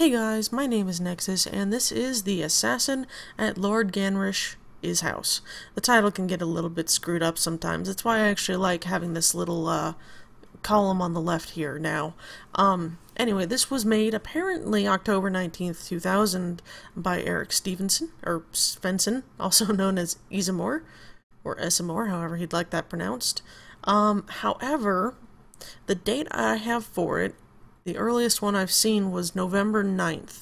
Hey guys, my name is Nexus, and this is The Assassin at Lord Ganrish is House. The title can get a little bit screwed up sometimes. That's why I actually like having this little column on the left here now. Anyway, this was made apparently October 19th, 2000 by Erik Svensson, also known as Esemoor, or Esemoor, however he'd like that pronounced. However, the date I have for it, the earliest one I've seen was November 9th.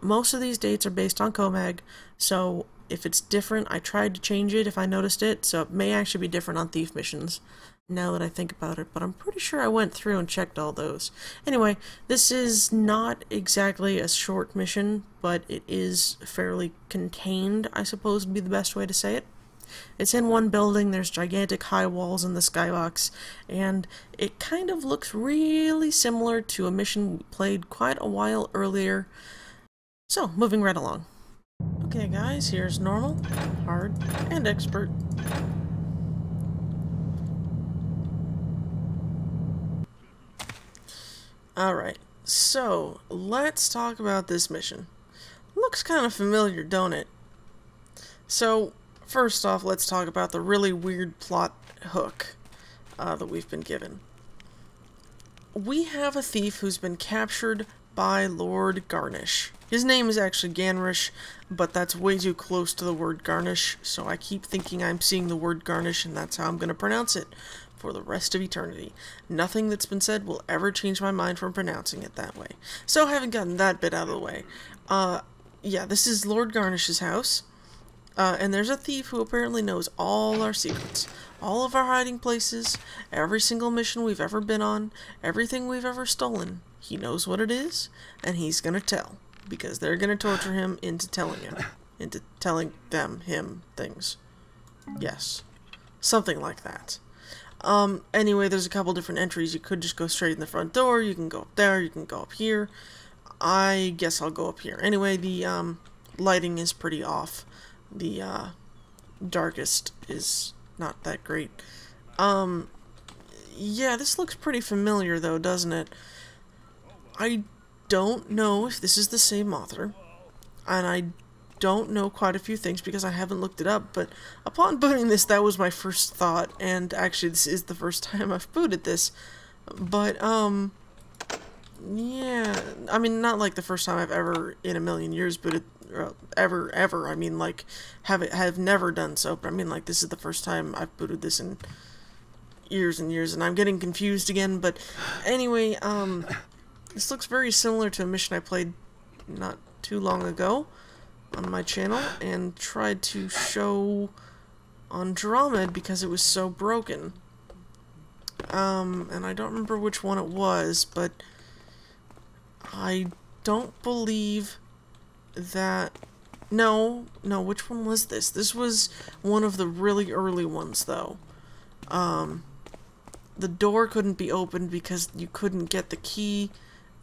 Most of these dates are based on Komag, so if it's different, I tried to change it if I noticed it, so it may actually be different on Thief missions now that I think about it, but I'm pretty sure I went through and checked all those. Anyway, this is not exactly a short mission, but it is fairly contained, I suppose would be the best way to say it. It's in one building, there's gigantic high walls in the skybox, and it kind of looks really similar to a mission we played quite a while earlier. So, moving right along. Okay guys, here's normal, hard, and expert. Alright, so let's talk about this mission. Looks kind of familiar, don't it? So, first off, let's talk about the really weird plot hook that we've been given. We have a thief who's been captured by Lord Ganrish. His name is actually Ganrish, but that's way too close to the word Garnish, so I keep thinking I'm seeing the word Garnish, and that's how I'm going to pronounce it for the rest of eternity. Nothing that's been said will ever change my mind from pronouncing it that way. So, having gotten that bit out of the way, yeah, this is Lord Garnish's house. And there's a thief who apparently knows all our secrets, all of our hiding places, every single mission we've ever been on, everything we've ever stolen. He knows what it is, and he's gonna tell, because they're gonna torture him into telling him, into telling them him things. Yes, something like that. Anyway, there's a couple different entries. You could just go straight in the front door. You can go up there. You can go up here. I guess I'll go up here. Anyway, the lighting is pretty off. The darkest is not that great. Yeah, this looks pretty familiar though, doesn't it? I don't know if this is the same author, and I don't know quite a few things because I haven't looked it up, but upon booting this, that was my first thought, and actually this is the first time I've booted this, but yeah, I mean, not like the first time I've ever in a million years booted ever, I mean, like, have never done so, but I mean, like, this is the first time I've booted this in years and years, and I'm getting confused again, but anyway, this looks very similar to a mission I played not too long ago on my channel, and tried to show on Dromed because it was so broken, and I don't remember which one it was, but I don't believe that... No, which one was this? This was one of the really early ones, though. The door couldn't be opened because you couldn't get the key,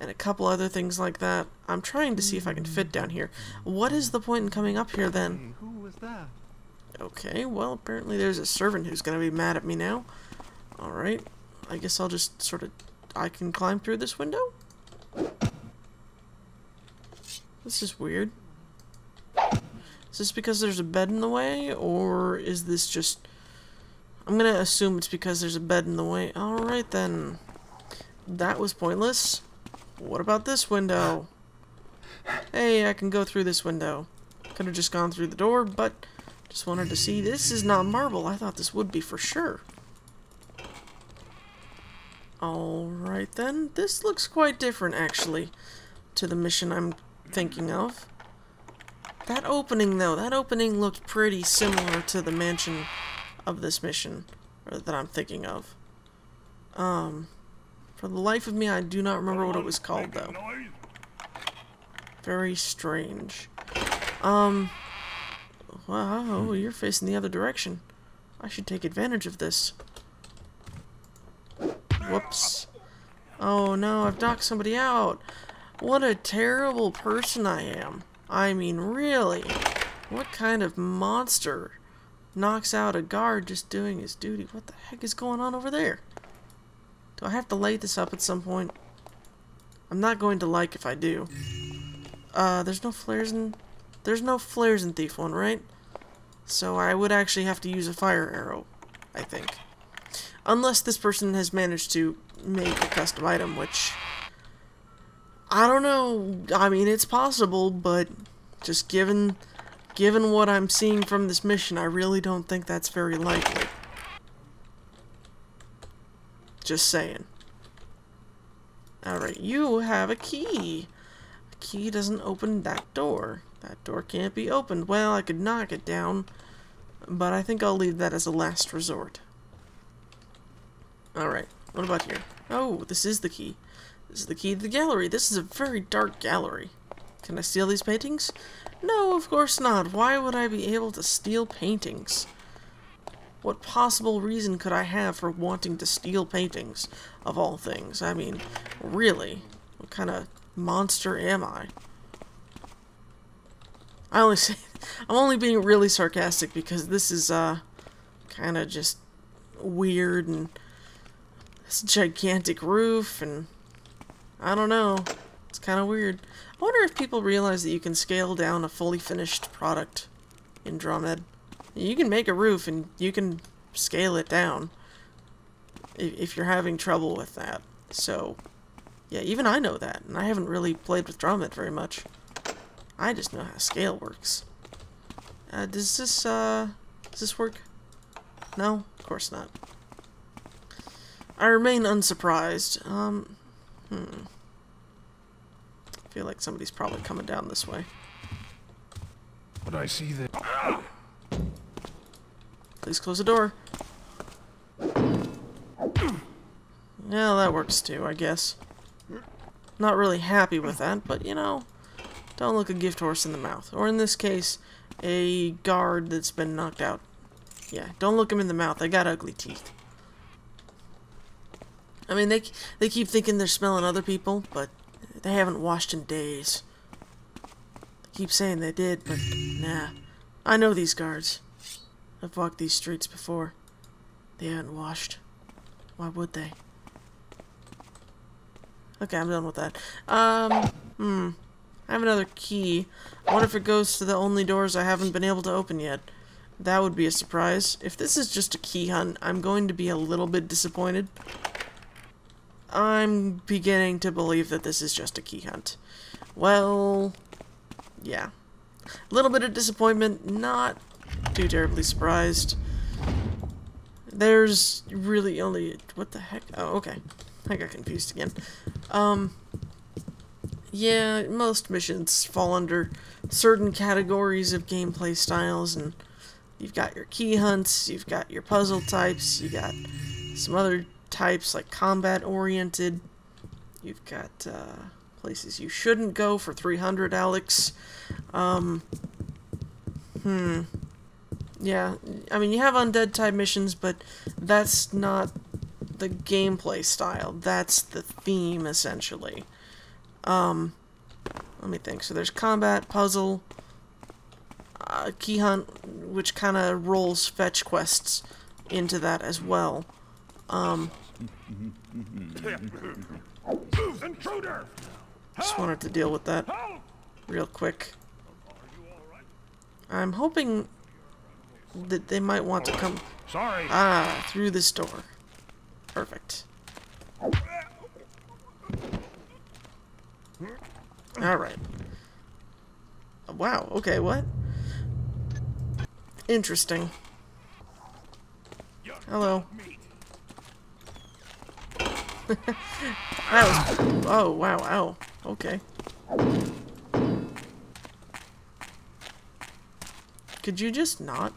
and a couple other things like that. I'm trying to see if I can fit down here. What is the point in coming up here, then? Who was that? Okay, well, apparently there's a servant who's gonna be mad at me now. Alright, I guess I'll just sort of... I can climb through this window? This is weird. Is this because there's a bed in the way, or is this just... I'm gonna assume it's because there's a bed in the way. Alright then. That was pointless. What about this window? Hey, I can go through this window. Could have just gone through the door, but just wanted to see. This is not marble. I thought this would be for sure. Alright then. This looks quite different, actually, to the mission I'm thinking of. That opening though, that opening looked pretty similar to the mansion of this mission, or that I'm thinking of. For the life of me, I do not remember what it was called though. Very strange. Wow, you're facing the other direction. I should take advantage of this. Whoops. Oh no, I've knocked somebody out. What a terrible person I am. I mean, really? What kind of monster knocks out a guard just doing his duty? What the heck is going on over there? Do I have to light this up at some point? I'm not going to like if I do. There's no flares in Thief 1, right? So I would actually have to use a fire arrow, I think. Unless this person has managed to make a custom item, which I don't know. I mean, it's possible, but just given what I'm seeing from this mission, I really don't think that's very likely. Just saying. Alright, you have a key. A key doesn't open that door. That door can't be opened. Well, I could knock it down, but I think I'll leave that as a last resort. Alright, what about here? Oh, this is the key. This is the key to the gallery. This is a very dark gallery. Can I steal these paintings? No, of course not. Why would I be able to steal paintings? What possible reason could I have for wanting to steal paintings, of all things? I mean, really? What kind of monster am I? I'm only being really sarcastic because this is, kind of just weird, and it's a gigantic roof, and I don't know. It's kind of weird. I wonder if people realize that you can scale down a fully finished product in Dromed. You can make a roof and you can scale it down if you're having trouble with that. So, yeah, even I know that. And I haven't really played with Dromed very much. I just know how scale works. Does this work? No? Of course not. I remain unsurprised. I feel like somebody's probably coming down this way. But I see that. Please close the door. Yeah, that works too, I guess. Not really happy with that, but you know, don't look a gift horse in the mouth. Or in this case, a guard that's been knocked out. Yeah, don't look him in the mouth. They got ugly teeth. I mean, they keep thinking they're smelling other people, but they haven't washed in days. They keep saying they did, but nah. I know these guards. I've walked these streets before. They haven't washed. Why would they? Okay, I'm done with that. I have another key. What if it goes to the only doors I haven't been able to open yet? That would be a surprise. If this is just a key hunt, I'm going to be a little bit disappointed. I'm beginning to believe that this is just a key hunt. Well, yeah. A little bit of disappointment, not too terribly surprised. There's really only... What the heck? Oh, okay. I got confused again. Yeah, most missions fall under certain categories of gameplay styles, and you've got your key hunts, you've got your puzzle types, you got some other types like combat oriented, you've got places you shouldn't go for 300, Alex. Yeah, I mean, you have undead type missions, but that's not the gameplay style, that's the theme essentially. Let me think. So there's combat, puzzle, key hunt, which kind of rolls fetch quests into that as well. Just wanted to deal with that real quick. I'm hoping that they might want to come through this door. Perfect. Alright. Wow, okay, what? Interesting. Hello. That was... Oh, wow, ow. Okay. Could you just not?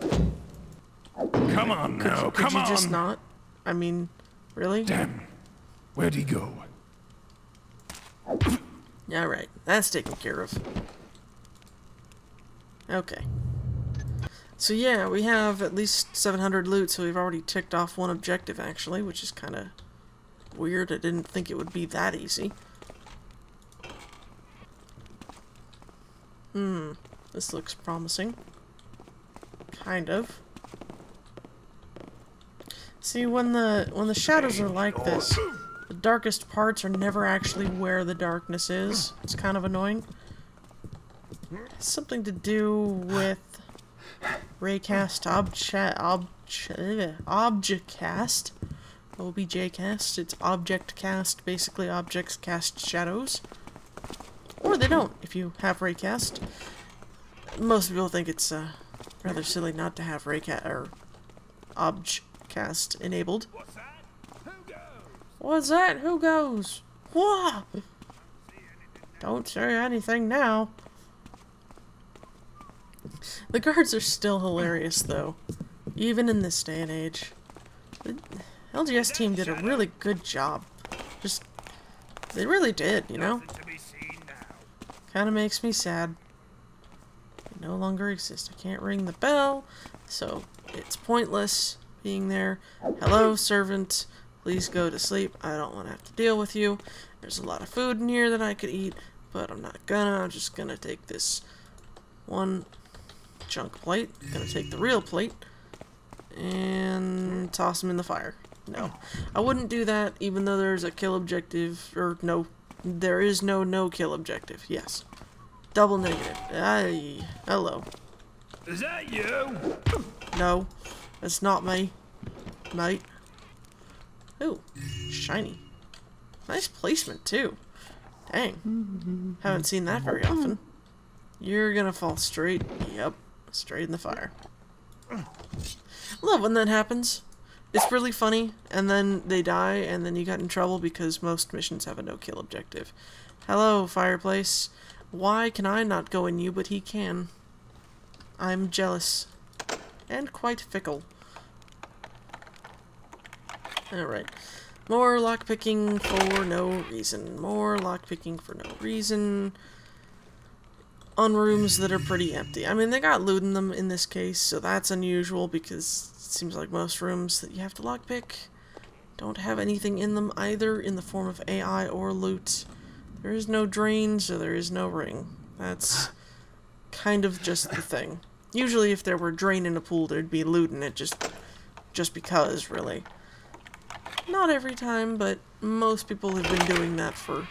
Come on now, come on! Could you just not? I mean, really? Damn. Where'd he go? Alright, that's taken care of. Okay. So yeah, we have at least 700 loot, so we've already ticked off one objective, actually, which is kind of... weird. I didn't think it would be that easy. This looks promising. Kind of. See, when the shadows are like this, the darkest parts are never actually where the darkness is. It's kind of annoying. It's something to do with raycast, object cast, OBJ cast, it's object cast, basically objects cast shadows. Or they don't, if you have raycast. Most people think it's rather silly not to have raycast or objcast enabled. What's that? Who goes? What's that? Who goes? Whoa! Don't say anything now. The guards are still hilarious, though, even in this day and age. The LGS team did a really good job. Just, they really did, you know? Kind of makes me sad. They no longer exist. I can't ring the bell, so it's pointless being there. Hello, servant. Please go to sleep. I don't want to have to deal with you. There's a lot of food in here that I could eat, but I'm not gonna. I'm just gonna take this one chunk plate. Gonna take the real plate and toss them in the fire. No, I wouldn't do that, even though there's a kill objective, or no, there is no kill objective. Yes, double negative. Aye, hello. Is that you? No, it's not me, mate. Ooh, shiny. Nice placement too. Dang, haven't seen that very often. You're gonna fall straight. Yep. Straight in the fire. Love when that happens. It's really funny, and then they die, and then you got in trouble because most missions have a no-kill objective. Hello, fireplace. Why can I not go in you, but he can? I'm jealous. And quite fickle. Alright. More lockpicking for no reason. More lockpicking for no reason. On rooms that are pretty empty. I mean, they got loot in them in this case, so that's unusual because it seems like most rooms that you have to lockpick don't have anything in them either in the form of AI or loot. There is no drain, so there is no ring. That's kind of just the thing. Usually if there were drain in a pool, there'd be loot in it just because, really. Not every time, but most people have been doing that for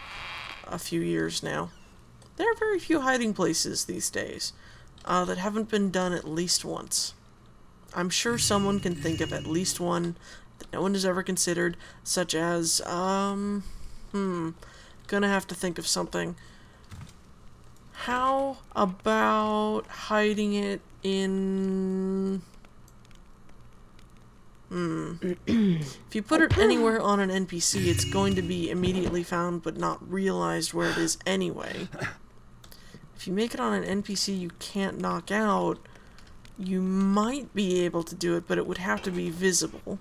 a few years now. There are very few hiding places these days that haven't been done at least once. I'm sure someone can think of at least one that no one has ever considered, such as, gonna have to think of something. How about hiding it in... If you put it anywhere on an NPC, it's going to be immediately found but not realized where it is anyway. If you make it on an NPC you can't knock out, you might be able to do it, but it would have to be visible.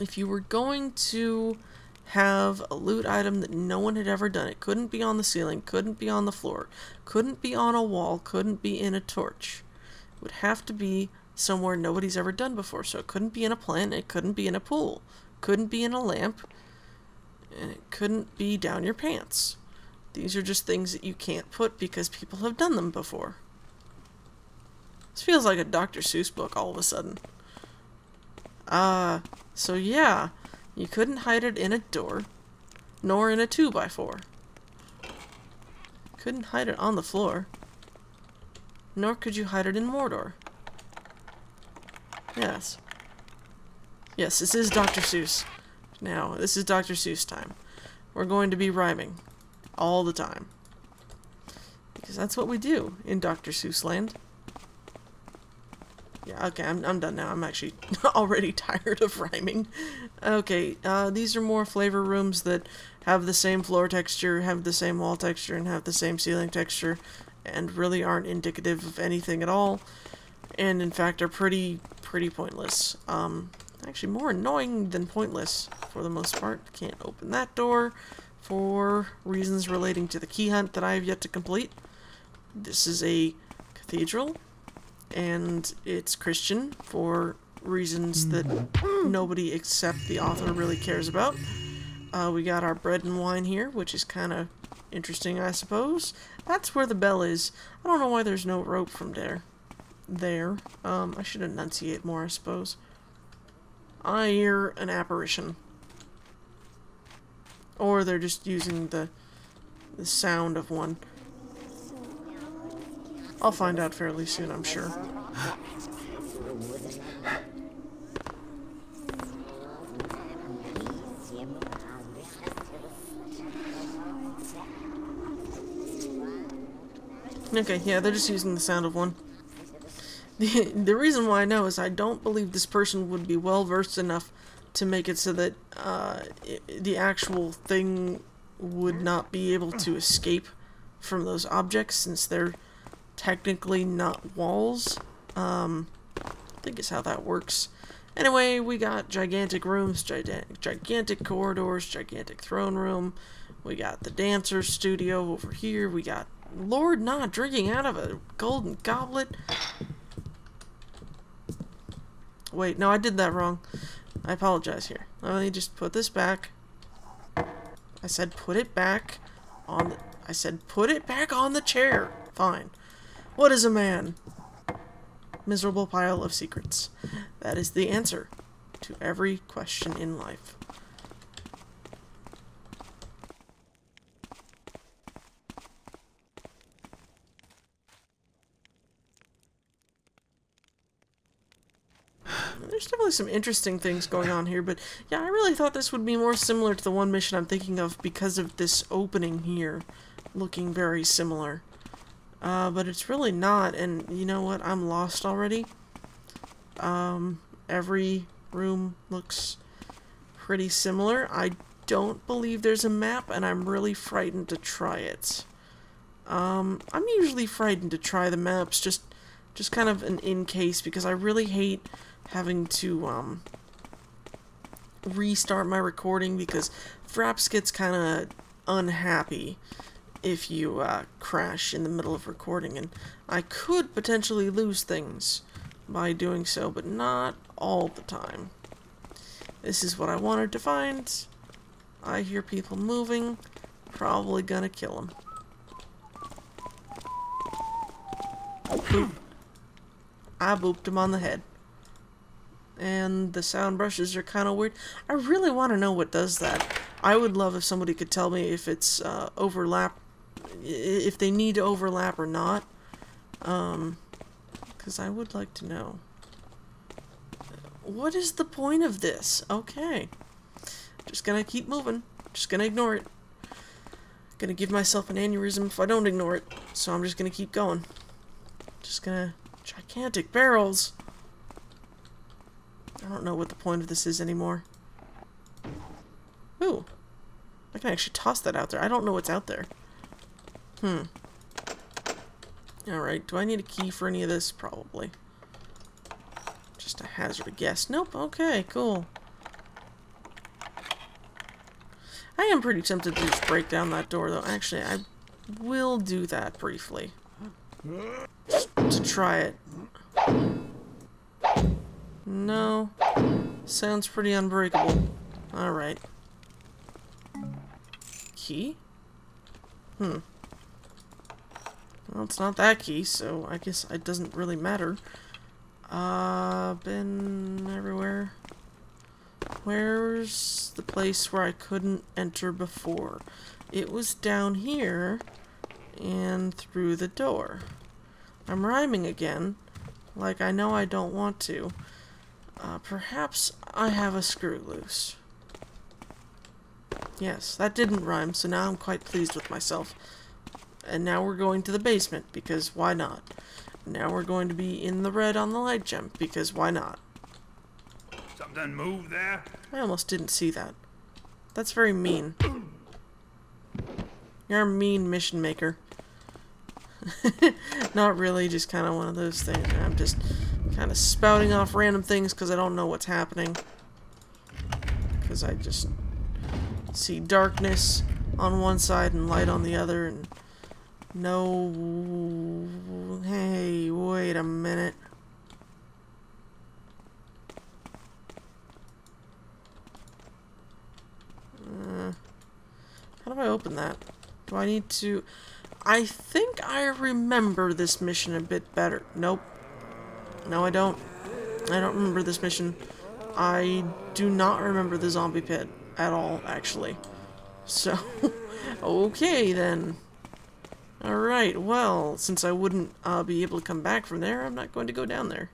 If you were going to have a loot item that no one had ever done, it couldn't be on the ceiling, couldn't be on the floor, couldn't be on a wall, couldn't be in a torch. It would have to be somewhere nobody's ever done before, so it couldn't be in a plant, it couldn't be in a pool, couldn't be in a lamp, and it couldn't be down your pants. These are just things that you can't put because people have done them before. This feels like a Dr. Seuss book all of a sudden. So yeah, you couldn't hide it in a door, nor in a 2x4. Couldn't hide it on the floor, nor could you hide it in Mordor. Yes. Yes, this is Dr. Seuss. Now, this is Dr. Seuss time. We're going to be rhyming. All the time. Because that's what we do in Dr. Seuss land. Yeah, okay, I'm done now. I'm actually already tired of rhyming. Okay, these are more flavor rooms that have the same floor texture, have the same wall texture, and have the same ceiling texture, and really aren't indicative of anything at all. And in fact are pretty pointless. Actually more annoying than pointless for the most part. Can't open that door for reasons relating to the key hunt that I have yet to complete. This is a cathedral and it's Christian for reasons that nobody except the author really cares about. We got our bread and wine here, which is kind of interesting, I suppose. That's where the bell is. I don't know why there's no rope from there. I should enunciate more, I suppose. I hear an apparition. Or they're just using the sound of one. I'll find out fairly soon, I'm sure. Okay, yeah, they're just using the sound of one. The reason why I know is I don't believe this person would be well-versed enough to make it so that the actual thing would not be able to escape from those objects, since they're technically not walls. I think is how that works. Anyway, we got gigantic rooms, gigantic corridors, gigantic throne room. We got the dancer studio over here. We got Lord not drinking out of a golden goblet. Wait, no, I did that wrong. I apologize here. Let me just put this back. I said put it back on the, I said put it back on the chair. Fine. What is a man? Miserable pile of secrets. That is the answer to every question in life. There's definitely some interesting things going on here, but yeah, I really thought this would be more similar to the one mission I'm thinking of because of this opening here looking very similar. But it's really not, and you know what? I'm lost already. Every room looks pretty similar. I don't believe there's a map, and I'm really frightened to try it. I'm usually frightened to try the maps, just kind of an in case, because I really hate having to restart my recording, because Fraps gets kind of unhappy if you crash in the middle of recording, and I could potentially lose things by doing so, but not all the time. This is what I wanted to find. I hear people moving. Probably gonna kill them. Boop. I booped him on the head. And the sound brushes are kind of weird. I really want to know what does that. I would love if somebody could tell me if it's overlap, if they need to overlap or not, because I would like to know. What is the point of this? Okay, just gonna keep moving. Just gonna ignore it. Gonna give myself an aneurysm if I don't ignore it. So I'm just gonna keep going. Just gonna gigantic barrels. I don't know what the point of this is anymore. Ooh. I can actually toss that out there. I don't know what's out there. Alright, do I need a key for any of this? Probably. Just a hazard a guess. Nope, okay, cool. I am pretty tempted to just break down that door, though. Actually, I will do that briefly. Just to try it. No. Sounds pretty unbreakable. Alright. Key? Well, it's not that key, so I guess it doesn't really matter. Been everywhere. Where's the place where I couldn't enter before? It was down here and through the door. I'm rhyming again, like I know I don't want to. Perhaps I have a screw loose. Yes, that didn't rhyme, so now I'm quite pleased with myself. And now we're going to the basement, because why not? Now we're going to be in the red on the light gem, because why not? Something moved there? I almost didn't see that. That's very mean. You're a mean mission maker. Not really, just kind of one of those things. I'm just kind of spouting off random things because I don't know what's happening. Because I just see darkness on one side and light on the other, and no. Hey, wait a minute. How do I open that? Do I need to? I think I remember this mission a bit better. Nope. No, I don't. I don't remember this mission. I do not remember the zombie pit at all, actually. So, okay then. Alright, well, since I wouldn't be able to come back from there, I'm not going to go down there.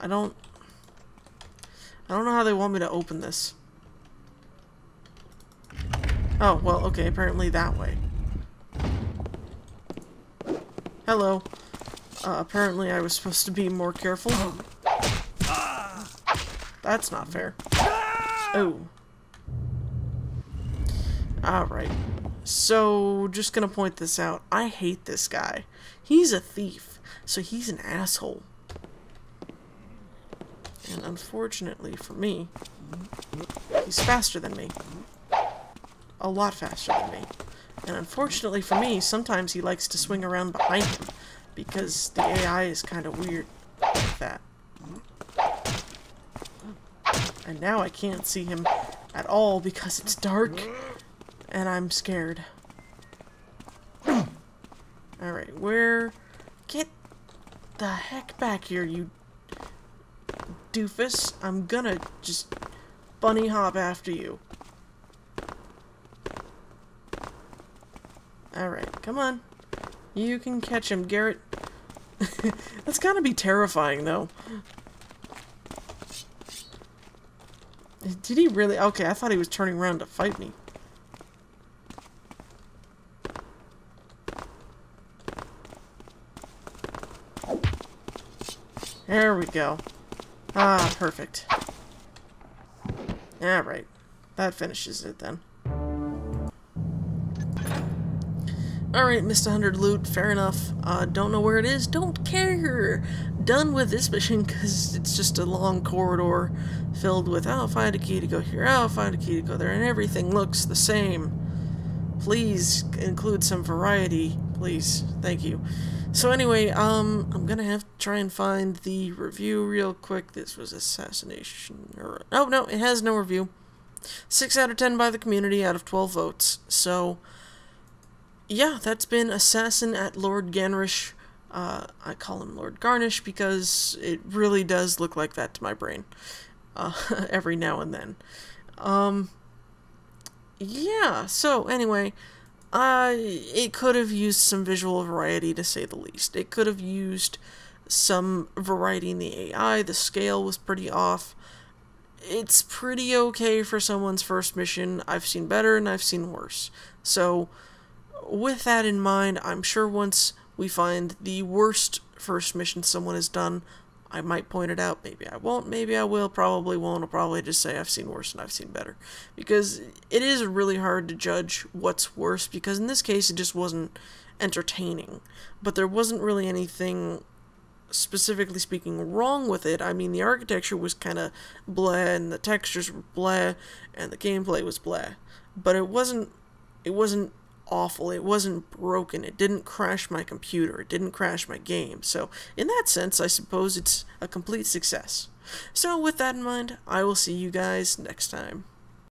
I don't know how they want me to open this. Oh, well, okay, apparently that way. Hello. Apparently I was supposed to be more careful. That's not fair. Oh. Alright. So, just gonna point this out. I hate this guy. He's a thief, so he's an asshole. And unfortunately for me, he's faster than me. A lot faster than me. And unfortunately for me, sometimes he likes to swing around behind him, because the AI is kind of weird like that. And now I can't see him at all because it's dark, and I'm scared. Alright, where... Get the heck back here, you doofus. I'm gonna just bunny hop after you. Alright, come on. You can catch him, Garrett. That's gotta be terrifying, though. Did he really? Okay, I thought he was turning around to fight me. There we go. Ah, perfect. Alright. That finishes it, then. Alright, missed 100 loot, fair enough. Don't know where it is, don't care! Done with this mission, because it's just a long corridor filled with, oh, find a key to go here, oh, find a key to go there, and everything looks the same. Please include some variety, please. Thank you. So anyway, I'm gonna have to try and find the review real quick. This was assassination, or, oh, no, it has no review. 6 out of 10 by the community out of 12 votes, so... Yeah, that's been Assassin at Lord Ganrish. I call him Lord Garnish because it really does look like that to my brain. Every now and then. Yeah, so anyway, it could have used some visual variety, to say the least. It could have used some variety in the AI. The scale was pretty off. It's pretty okay for someone's first mission. I've seen better and I've seen worse. So... with that in mind, I'm sure once we find the worst first mission someone has done, I might point it out. Maybe I won't, maybe I will, probably won't. I'll probably just say I've seen worse and I've seen better. Because it is really hard to judge what's worse, because in this case it just wasn't entertaining. But there wasn't really anything, specifically speaking, wrong with it. I mean, the architecture was kind of bleh, and the textures were bleh, and the gameplay was bleh. But it wasn't awful. It wasn't broken. It didn't crash my computer. It didn't crash my game. So in that sense, I suppose it's a complete success. So with that in mind, I will see you guys next time.